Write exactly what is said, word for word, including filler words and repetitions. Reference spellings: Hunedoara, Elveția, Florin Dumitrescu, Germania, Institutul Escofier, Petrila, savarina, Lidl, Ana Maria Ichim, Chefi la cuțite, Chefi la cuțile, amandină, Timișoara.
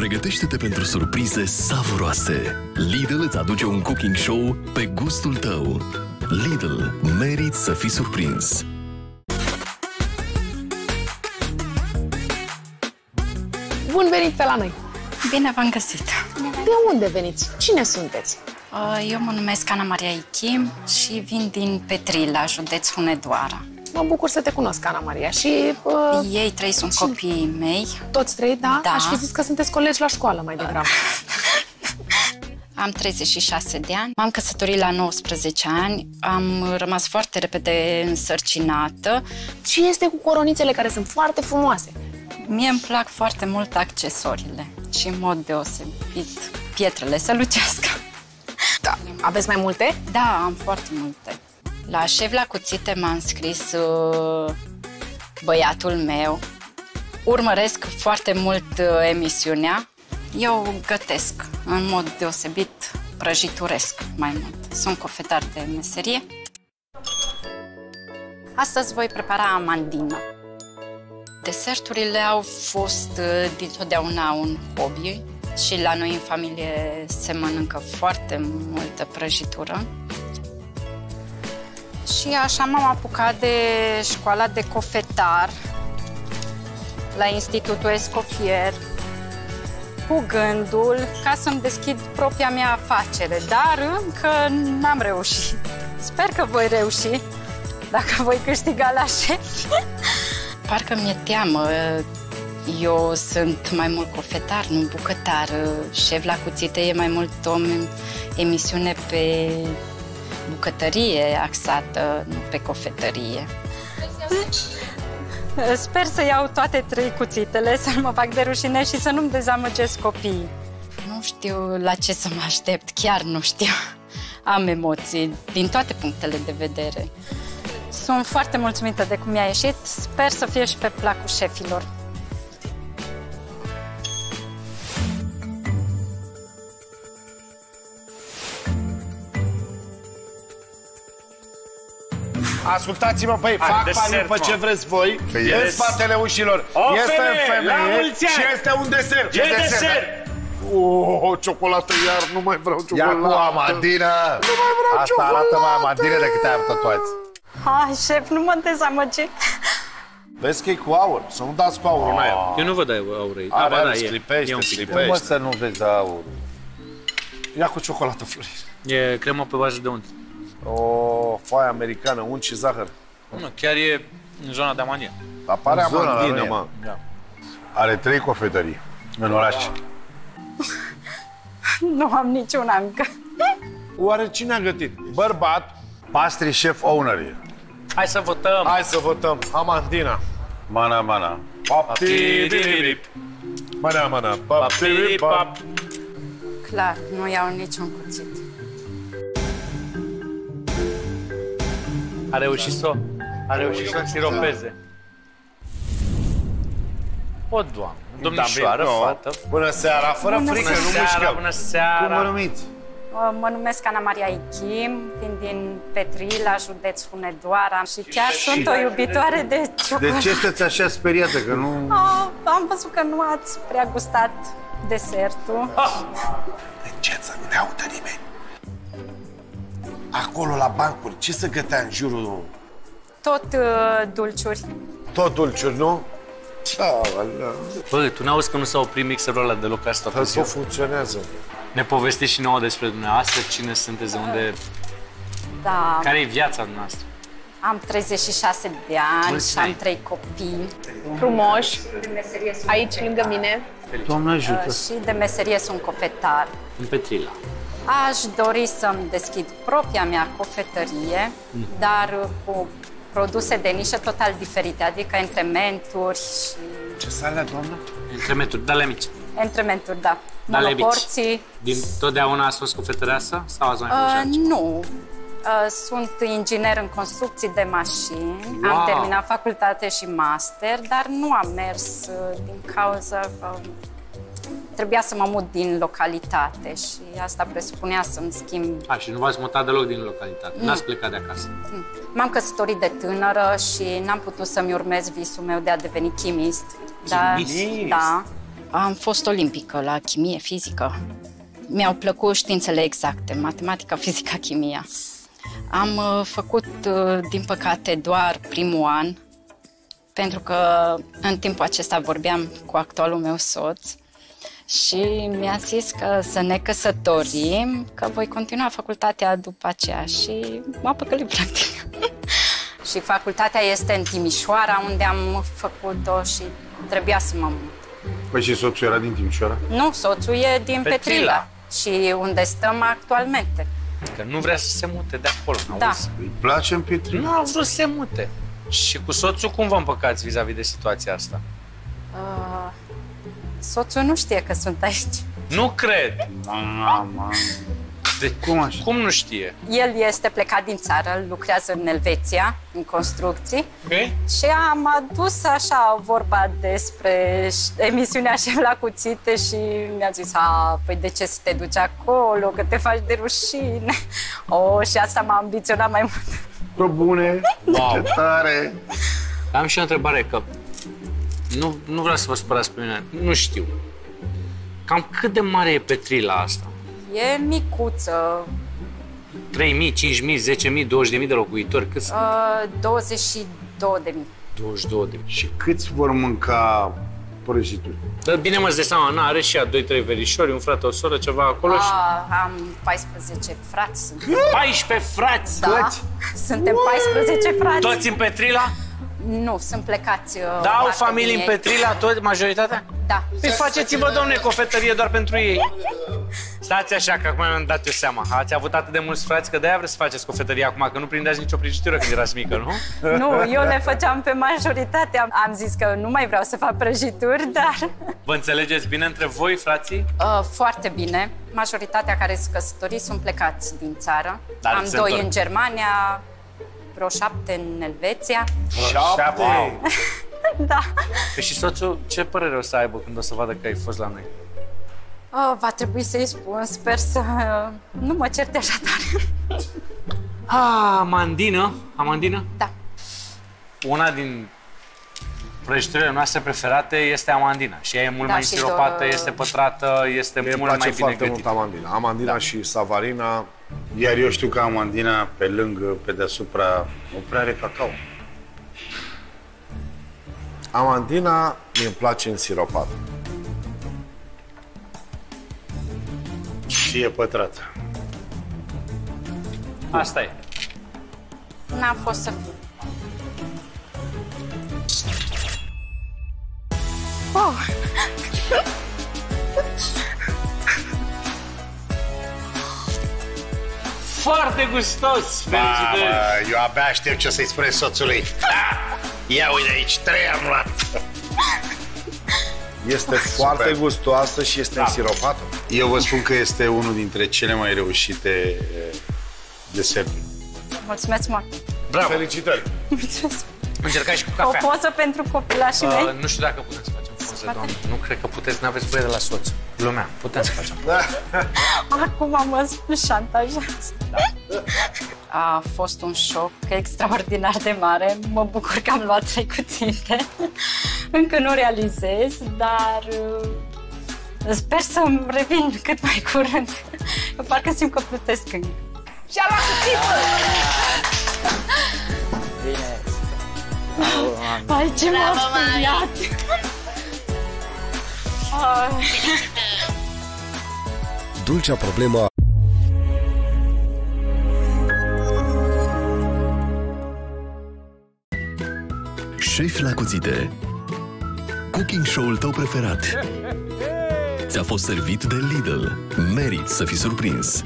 Pregătește-te pentru surprize savuroase. Lidl îți aduce un cooking show pe gustul tău. Lidl, meriți să fii surprins! Bun venit pe la noi! Bine v-am găsit! De unde veniți? Cine sunteți? Eu mă numesc Ana Maria Ichim și vin din Petrila, județ Hunedoara. Mă bucur să te cunosc, Ana Maria. Și uh, ei trei sunt copiii mei. Toți trei, da? da? Aș fi zis că sunteți colegi la școală mai degrabă. Am treizeci și șase de ani, m-am căsătorit la nouăsprezece ani, am rămas foarte repede însărcinată. Ce este cu coronițele care sunt foarte frumoase? Mie îmi plac foarte mult accesoriile și în mod deosebit pietrele să lucească. Da. Aveți mai multe? Da, am foarte multe. La Chefi la Cuțite m-a înscris uh, băiatul meu. Urmăresc foarte mult uh, emisiunea. Eu gătesc, în mod deosebit, prăjituresc mai mult. Sunt cofetar de meserie. Astăzi voi prepara amandină. Deserturile au fost uh, dintotdeauna un hobby și la noi în familie se mănâncă foarte multă prăjitură. Și așa m-am apucat de școala de cofetar la Institutul Escofier cu gândul ca să-mi deschid propria mea afacere, dar încă n-am reușit. Sper că voi reuși dacă voi câștiga la șef. Parcă mi-e teamă. Eu sunt mai mult cofetar, nu bucătar. Șef la Cuțite e mai mult o emisiune pe bucătărie axată, nu pe cofetărie. Sper să iau toate trei cuțitele, să nu mă fac de rușine și să nu-mi dezamăgesc copiii. Nu știu la ce să mă aștept, chiar nu știu. Am emoții din toate punctele de vedere. Sunt foarte mulțumită de cum mi-a ieșit, sper să fie și pe placul șefilor. Ascultați-mă, băi, fac bani pe ce vreți voi, yes. În spatele ușilor. O este femeie, femeie și este un desert. E desert! desert. Oh, o ciocolată, iar nu mai vreau ciocolată. Iar cu amandină. Nu mai vreau Asta ciocolată. Arată mai amandină decât ai tatuați. Hai, șef, nu mă dezamăge. Vezi că e cu aur, să nu dați cu aurul în aer. Eu nu vă dau aur aici. Are, are, slipește, slipește. Cum să nu vezi aurul? Ia cu ciocolată, Florin. E cremă pe bază de unt. O foaie americană, unt și zahăr. Nu, chiar e în zona de amandină. Apare amandină, mă. Da. Are trei cofetării în oraș. Nu am niciuna încă. Oare cine a gătit? Bărbat. Pastry chef owner. Hai să votăm. Hai să votăm. Amandina. Mana, mana. Paptirip. Mana, mana. Paptirip. Clar, nu iau niciun cuțit. A reușit să a reușit să siropeze. O, Doamne, domnișoară, fată. Bună seara, fără bună frică, seara, nu mușcăm. Bună seara. Cum mă numiți? Mă numesc Ana Maria Ichim, vin din Petrila, județ Hunedoara și chiar și sunt o iubitoare de ciocolată. De ce sunteți așa speriată că nu... A, am văzut că nu ați prea gustat desertul. Ah. Încet să nu ne audă nimeni. Acolo, la bancuri, ce se gătea în jurul? Tot uh, dulciuri. Tot dulciuri, nu? Băi, tu n-auzi că nu s-a oprit mixerul ăla deloc azi toată ziua? Tot funcționează. Ne povestiți și nouă despre dumneavoastră, cine sunteți, de unde... Da. Care e viața dumneavoastră? Am treizeci și șase de ani. Mulțumesc. Și am trei copii. Frumoși, aici, lângă mine. Doamne ajută! Uh, și de meserie sunt cofetar. În Petrila. Aș dori să-mi deschid propria mea cofetărie, mm. dar cu produse de nișă total diferite, adică entrementuri și... Ce sale, doamnă? Entrementuri, da, le mici. Entrementuri, da. Monoporții. Din totdeauna ați fost cofetăreasă sau ați mai uh, Nu. Uh, sunt inginer în construcții de mașini, wow. Am terminat facultate și master, dar nu am mers uh, din cauza... Uh, Trebuia să mă mut din localitate și asta presupunea să-mi schimb... A, și nu v-ați mutat deloc din localitate, mm. n-ați plecat de acasă. M-am căsătorit de tânără și n-am putut să-mi urmez visul meu de a deveni chimist. Chimist? Dar, da, Am fost olimpică la chimie, fizică. Mi-au plăcut științele exacte, matematica, fizica, chimia. Am făcut, din păcate, doar primul an, pentru că în timpul acesta vorbeam cu actualul meu soț și mi-a zis că să ne căsătorim, că voi continua facultatea după aceea și m-a păcălit, practic. Și facultatea este în Timișoara, unde am făcut-o și trebuia să mă mut. Păi și soțul era din Timișoara? Nu, soțul e din Petrila. Petrila. Și unde stăm actualmente. Că nu vrea să se mute de acolo, da. Îi place în Petrila? Nu, a vrut să se mute. Și cu soțul cum vă împăcați vis-a-vis de situația asta? Uh, soțul nu știe că sunt aici. Nu cred! Mama. De cum așa? Cum nu știe? El este plecat din țară, lucrează în Elveția, în construcții. Okay. Și am adus așa vorba despre emisiunea Chefi la cuțite și mi-a zis, a, păi de ce să te duci acolo, că te faci de rușine. Oh, și asta m-a ambiționat mai mult. Pro bune, wow. Tare! Am și o întrebare, că nu, nu vreau să vă supărați pe mine, nu știu. Cam cât de mare e Petrila asta? E micuță. trei mii, cinci mii, zece mii, douăzeci de mii de locuitori, câți sunt? douăzeci și două de mii. douăzeci și două de mii. Și câți vor mânca prăjituri? Dar bine mă-ți dai seama, Ana are și a doi trei verișori, un frate, o soră, ceva acolo și... Am paisprezece frați. paisprezece frați? Da, suntem paisprezece frați. Toți în Petrila? Nu, sunt plecați... Da, au familii în Petrila, tot, majoritatea? Da. Păi faceți-vă, domne, cofetărie doar pentru ei. Stați așa, că acum mi-am dat eu seama. Ați avut atât de mulți frați, că de-aia vreți să faceți cofetărie acum, că nu prindeați nicio prăjitură când erați mică, nu? Nu, eu le făceam pe majoritate. Am zis că nu mai vreau să fac prăjituri, dar... Vă înțelegeți bine între voi, frații? Uh, foarte bine. Majoritatea care sunt căsătoriți sunt plecați din țară. Dar am doi în Germania, vreo șapte în Elveția. Șapte? Wow. Da. Păi și soțul, ce părere o să aibă când o să vadă că ai fost la noi? Oh, va trebui să-i spun, sper să nu mă certe așa tare. Ah, amandină? Amandină? Da. Una din prăjiturile noastre preferate este amandina. Și ea e mult da, mai siropată, do... este pătrată, este mie mult mai bine gătită. Amandina, amandina da. Și savarina. Iar eu știu că amandina, pe lângă, pe deasupra, o prea are cacao. Amandina mi-mi place în siropată. Și e pătrată. Asta e. N-a fost să fiu. Oh. Foarte gustos! Felicitări! Eu abia aștept ce o să-i spune soțului. Ha! Ia uite aici, trei am luat! Este foarte super. Gustoasă și este da. Însiropată. Eu vă spun că este unul dintre cele mai reușite deserturi. Mulțumesc mult! Bravo! Felicitări! Mulțumesc! Încercați și cu cafea. O poză pentru copilașii uh, mei? Nu știu dacă putem să facem poze, poate? Doamne. Nu cred că puteți, n-aveți voie de la soț. Lumea, putem să facem poze. Acum mă șantajează. Da. A fost un șoc extraordinar de mare. Mă bucur că am luat trei cuțite. Încă nu realizez, dar sper să-mi revin cât mai curând. Eu parcă simt că plutesc în el. Și-a luat cuțitul! Bine! Ai, ce m-a studiat! Dulcea problemă. Șefi la cuțite. Cooking show-ul tău preferat. Ți-a fost servit de Lidl. Meriți să fii surprins.